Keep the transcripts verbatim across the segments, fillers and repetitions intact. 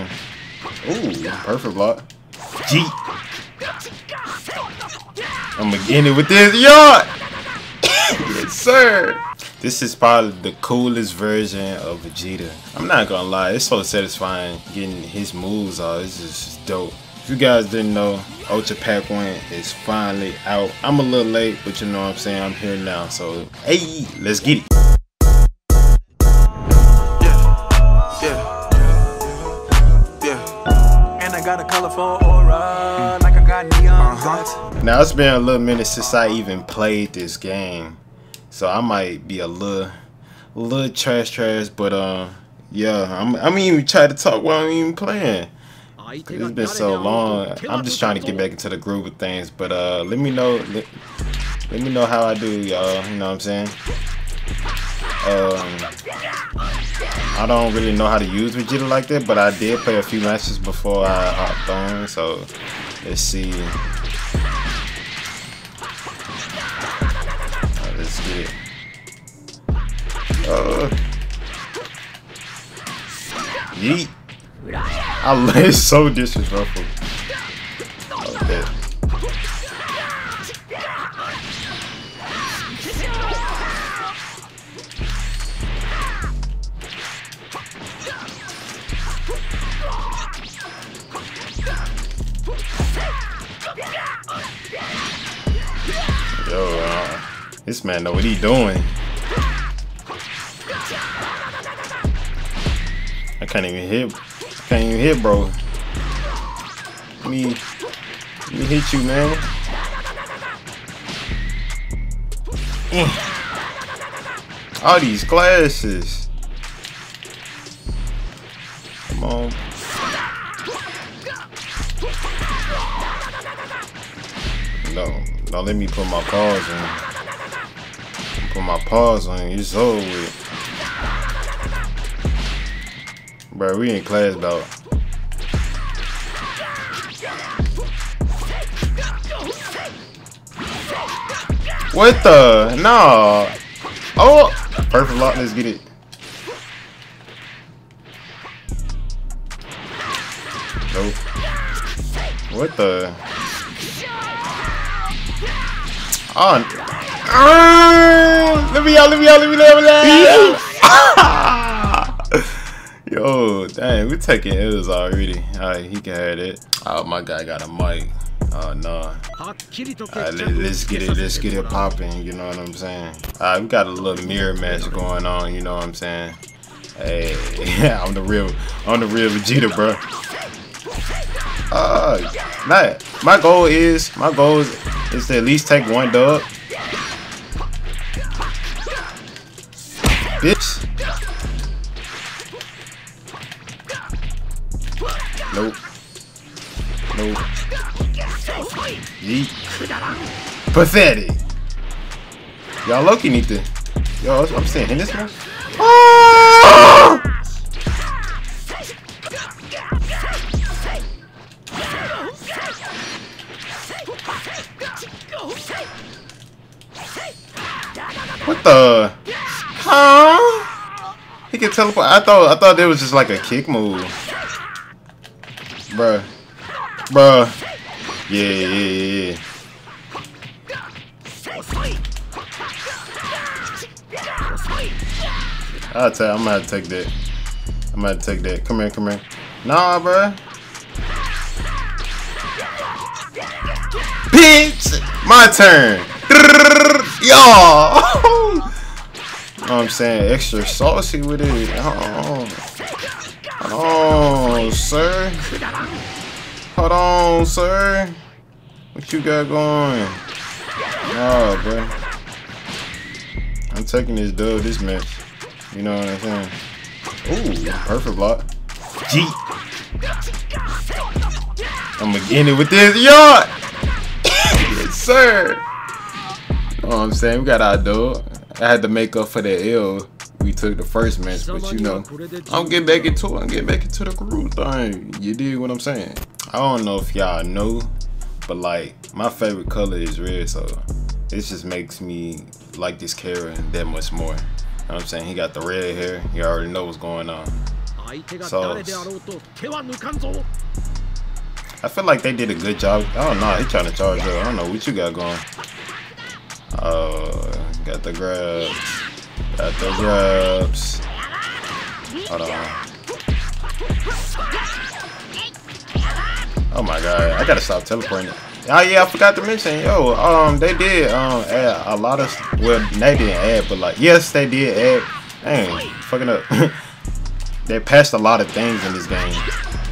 down. Ooh, perfect block. G. I'm gonna end it with this yard. Yes, sir. This is probably the coolest version of Vegeta. I'm not gonna lie, it's so satisfying getting his moves out. It's just dope. If you guys didn't know, Ultra Pack One is finally out. I'm a little late, but you know what I'm saying, I'm here now, so hey, let's get it. Yeah, yeah, yeah. And I got a colorful aura, like I got neon dots. Now it's been a little minute since I even played this game, so I might be a little, little trash, trash. But uh, yeah, I'm, I'm even trying to talk while I'm even playing. It's been so long. I'm just trying to get back into the groove of things. But uh, let me know. Let, let me know how I do, y'all. You know what I'm saying? Um, I don't really know how to use Vegeta like that, but I did play a few matches before I hopped on. So let's see. Right, let's get it. Uh, yeet. I love it, so disrespectful. Okay. Yo, uh, this man know what he doing. I can't even hit. Can't even hit, bro. Let me, let me hit you, man. Mm. All these glasses. Come on. No, no, let me put my paws on. Put my paws on. It's over with. Bro, we in class, dog. What the? No. Oh, perfect lock. Let's get it. Nope. What the? Oh. Oh. Let me out. Let me out. Let me out. Let me out. Yo, dang, we taking L's already. Alright, he can have it. Oh, my guy got a mic. Oh, no. Alright, let's get it. Let's get it popping. You know what I'm saying? Alright, we got a little mirror match going on. You know what I'm saying? Hey, yeah, I'm the real, I'm the real Vegeta, bro. Uh, not, my goal is, my goal is, is to at least take one dub. Bitch. Nope. Nope. Yeet. Pathetic. Y'all low key need to. Yo, I'm saying in this one. Oh! What the? Huh? He can teleport. I thought. I thought it was just like a kick move. Bruh. Bruh. Yeah, yeah, yeah, yeah. I'll tell you, I'm gonna take that. I'm gonna take that. Come here, come here. Nah, bruh. Bitch! My turn. Y'all. You know what I'm saying? Extra saucy with it. Oh. Oh, sir. Hold on, sir. What you got going? Nah, bro. I'm taking this dub this match. You know what I'm saying? Ooh, perfect block. G. I'm gonna end it with this yard. Yes, sir. You know what I'm saying? We got our dub. I had to make up for the L we took the first match, but you know, I'm getting back into it. I'm getting back into the groove thing. You dig what I'm saying? I don't know if y'all know, but like, my favorite color is red, so it just makes me like this character that much more. You know what I'm saying? He got the red hair. You already know what's going on. So I feel like they did a good job. I don't know. They trying to charge up. I don't know what you got going. Oh, got the grabs. Got the grabs. Hold on. Oh my god! I gotta stop teleporting. Oh yeah, I forgot to mention, yo, um, they did um add a lot of, well, they didn't add, but like, yes, they did add. Dang, fucking up. They passed a lot of things in this game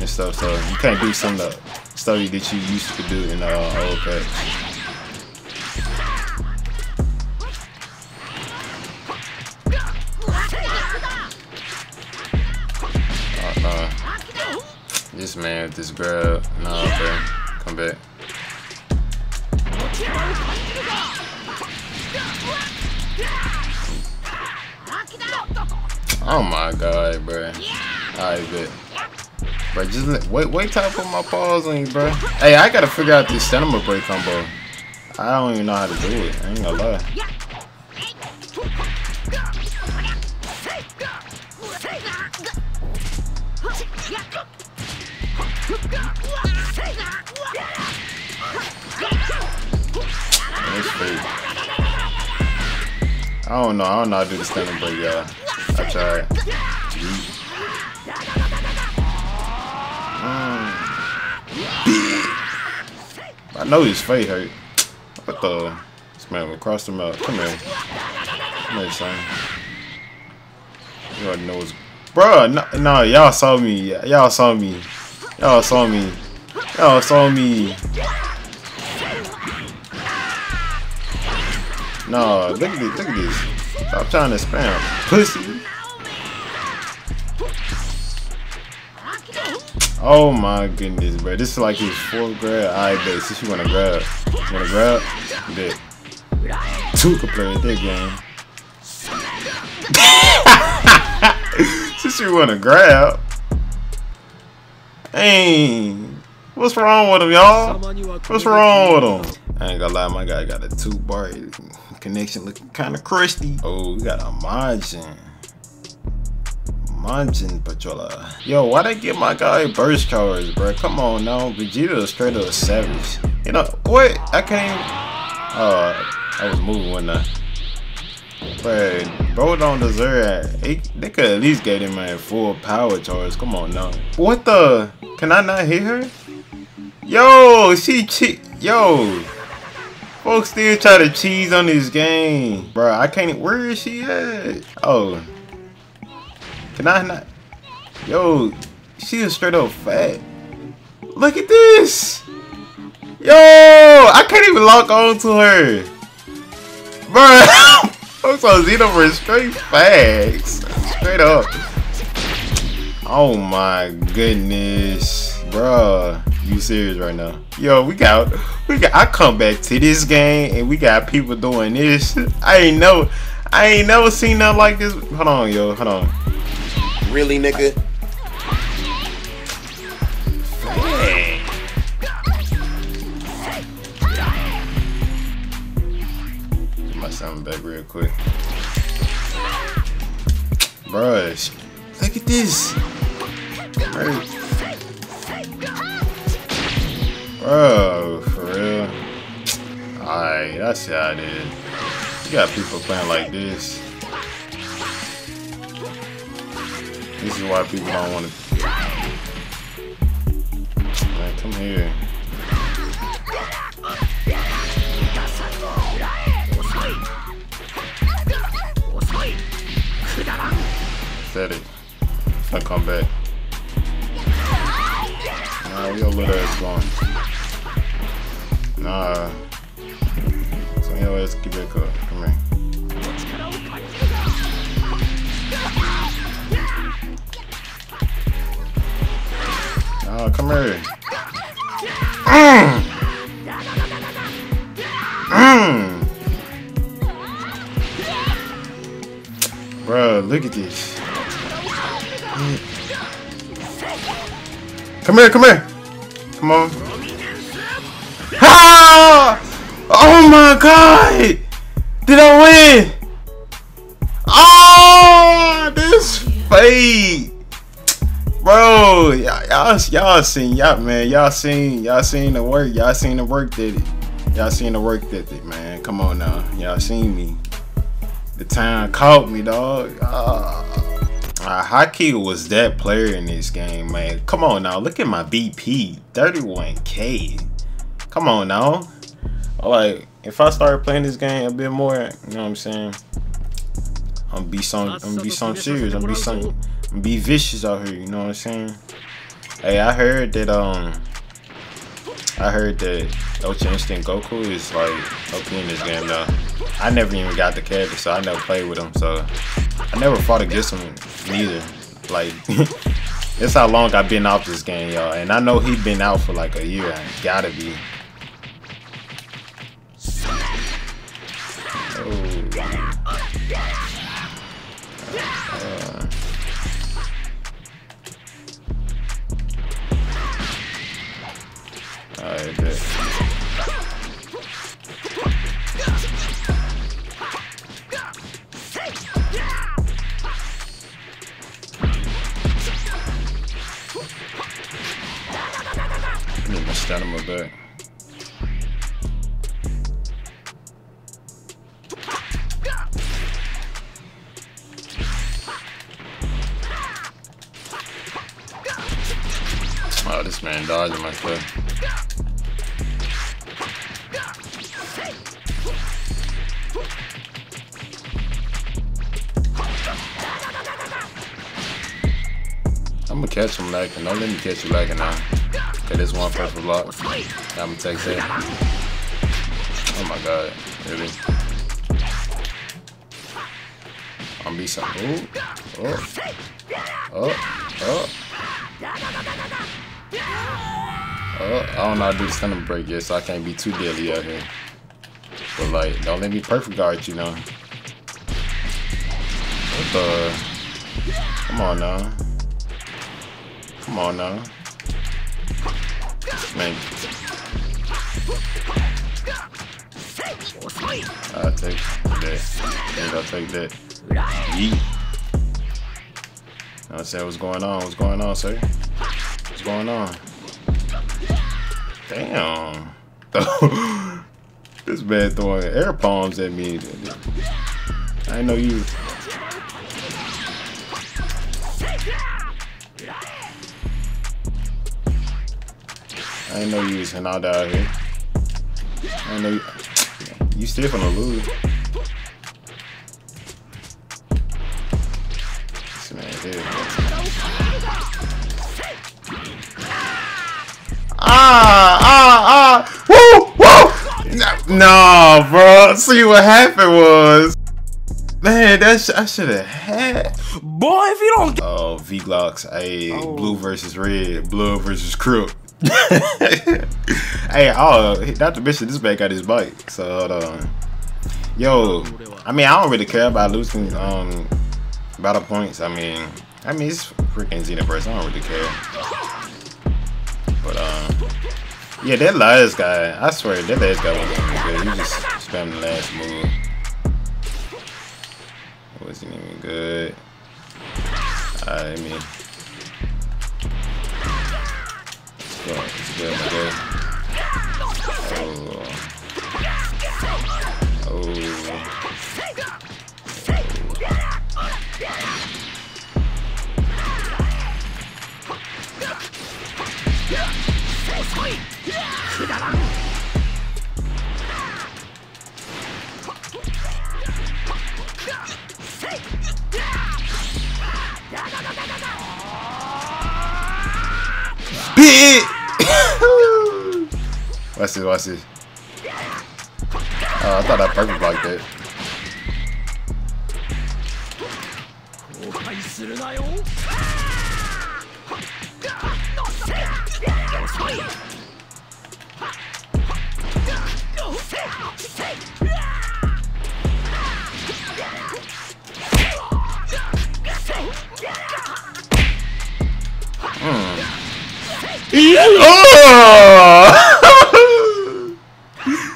and stuff, so you can't do some of the stuff that you used to do in the uh, old patch. Uh, uh, this man, this grab, nah, okay, come back. Oh my god, bro. Alright, bet. Bro, just let, wait, wait till I put my paws on you, bro. Hey, I gotta figure out this stamina break combo. I don't even know how to do it. I ain't gonna lie. I don't know. I don't know how to do the stamina break, y'all. I tried. Mm. I know his face hurt. What the? This man will cross him out. Come here. Come here, son. You already know what's... Bruh, no, no y'all saw me. Y'all saw me. Y'all saw me. Y'all saw me. No, look at this. Look at this. Stop trying to spam. Pussy. Oh my goodness, bro. This is like his fourth grab. Alright, babe. Since you want to grab. You want to grab? Bet. Two can play with that game. Since you want to grab. Dang. What's wrong with him, y'all? What's wrong with him? I ain't gonna lie, my guy got a two bar connection looking kind of crusty. Oh, we got a Majin. Majin Patroller. Yo, why they give my guy burst covers, bro? Come on now. Vegeta is straight up a savage. You know, what? I can't. Oh, I was moving when I. But bro don't deserve it. They could at least get him a full power charge. Come on now. What the? Can I not hit her? Yo, she cheat. Yo. Folks still try to cheese on this game. Bro, I can't. Where is she at? Oh. Can I not? Yo, she is straight up fat. Look at this. Yo, I can't even lock on to her. Bro, folks on Xenoverse straight facts. Straight up. Oh my goodness. Bro, you serious right now? Yo, we got, we got. I come back to this game and we got people doing this. I ain't know, I ain't never seen nothing like this. Hold on, yo, hold on. Really, nigga? Hey. Get my sound back real quick, bruh. Look at this. Right. Bro, for real. Alright, that's how it is. You got people playing like this. This is why people don't want to. Man, come here. Set it. I'll come back. Nah, we gonna let her ass go. Nah. So yo, let's get back up. Come here. Nah, come here. Mm. Mm. Bruh, look at this. Mm. Come here, come here. Come on. Ah! Oh my god! Did I win? Oh, this fate! Bro, y'all y'all seen y'all man, y'all seen y'all seen the work, y'all seen the work that it, y'all seen the work that it, man. Come on now, y'all seen me. The time caught me, dog. Uh, uh, Haki was that player in this game, man. Come on now, look at my B P, thirty-one K. Come on now, like if I started playing this game a bit more, you know what I'm saying? I'm be some, I'm be some serious, I'm be some. Be vicious out here, you know what I'm saying? Hey, I heard that um I heard that Ultra Instinct Goku is like O P in this game now. I never even got the character, so I never played with him, so I never fought against him neither. Like that's how long I've been off this game, y'all, and I know he's been out for like a year. I gotta be. Oh. Uh, Alright, bet. I need my stamina back. Oh, this man dodging my foot. I'm gonna catch him lacking. Don't let me catch you lacking now. Okay, this one purple block. I'm gonna take that. Oh my god, really? I'm gonna be some. Ooh. Oh. Oh. Oh. Oh. I don't know how to do this kind of break yet, so I can't be too deadly out here. But like, don't let me perfect guard you now. What the? Come on now. Come on now. Man. I'll take that. I'll take that. Yeet. I said, what's going on? What's going on, sir? What's going on? Damn. This man throwing air palms at me. I know you. I ain't no use and I'll die out here. I ain't no you, you still gonna lose. This man here. Ah, ah, ah! Woo! Woo! Nah, no, bro. See what happened was. Man, that sh I should have had. Boy, if you don't. Oh, V Glocks. Hey, oh. Blue versus red. Blue versus crook. Hey, oh, not to mention this man got his bike. So hold on. Yo, I mean, I don't really care about losing um battle points. I mean, I mean it's freaking Xenoverse. I don't really care. But um, yeah, that last guy, I swear, that last guy wasn't even good. He just spammed the last move. It wasn't even good. I mean. It's good, it's good, it's good. Oh. Oh. Bitch! Watch this, watch this. Oh, I thought I perfect blocked it. Mm. Yeah. Oh!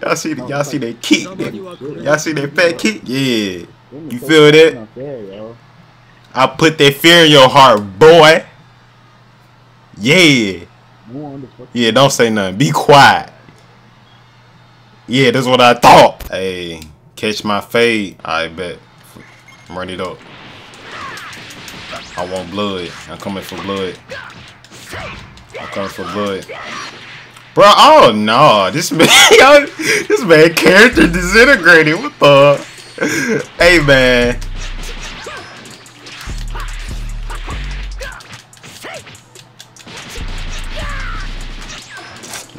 Y'all see, y'all see they kick, y'all see they fat kick, yeah. You feel that? I put that fear in your heart, boy. Yeah. Yeah, don't say nothing. Be quiet. Yeah, that's what I thought. Hey, catch my fade. I bet. Run it up. I want blood. I'm coming for blood. I'm coming for blood. Bro, oh no. This man, yo, this man character disintegrated. What the? Hey, man.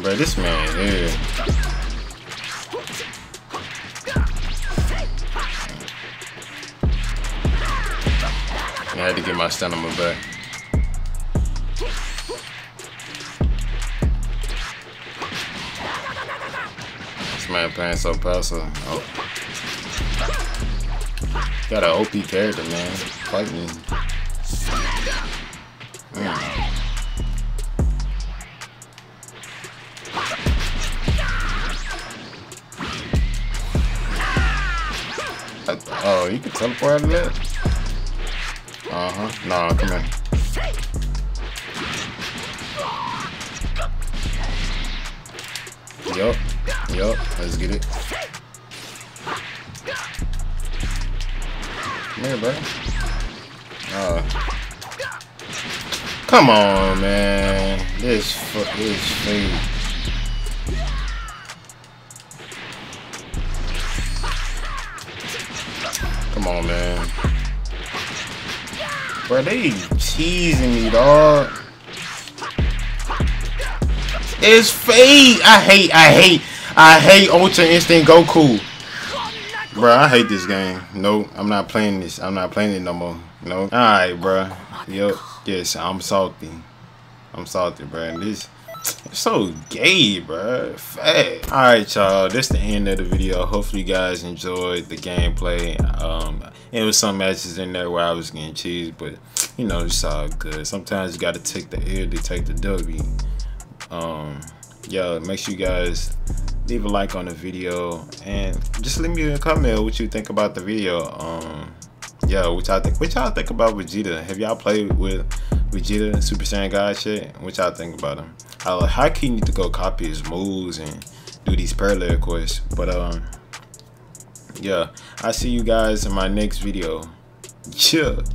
Bro, this man here. I had to get my stamina back. This man playing so passive. Oh. Got an O P character, man. Fight me. Mm. Oh, you can teleport out of there? Uh-huh. Nah, come here. Yup. Yup. Let's get it. Come here, bro. Uh. Come on, man. This fuck is fake. Come on, man. Bro, they cheesing me, dog. It's fake. I hate, I hate, I hate Ultra Instinct Goku. Bro, I hate this game. Nope, I'm not playing this. I'm not playing it no more. Nope. Alright, bro. Yup. Yes, I'm salty. I'm salty, bro. This It's so gay, bro. Fat. Alright, y'all. That's the end of the video. Hopefully, you guys enjoyed the gameplay. Um, it was some matches in there where I was getting cheesed, but you know, it's all good. Sometimes you gotta take the L to take the W. Um, yeah, make sure you guys leave a like on the video and just leave me a comment what you think about the video. Um, yeah, which I think, what y'all think about Vegeta? Have y'all played with Vegeta, Super Saiyan God shit? What y'all think about him? Uh, how can you need to go copy his moves and do these parallel quests? But um, yeah, I see you guys in my next video. Chill.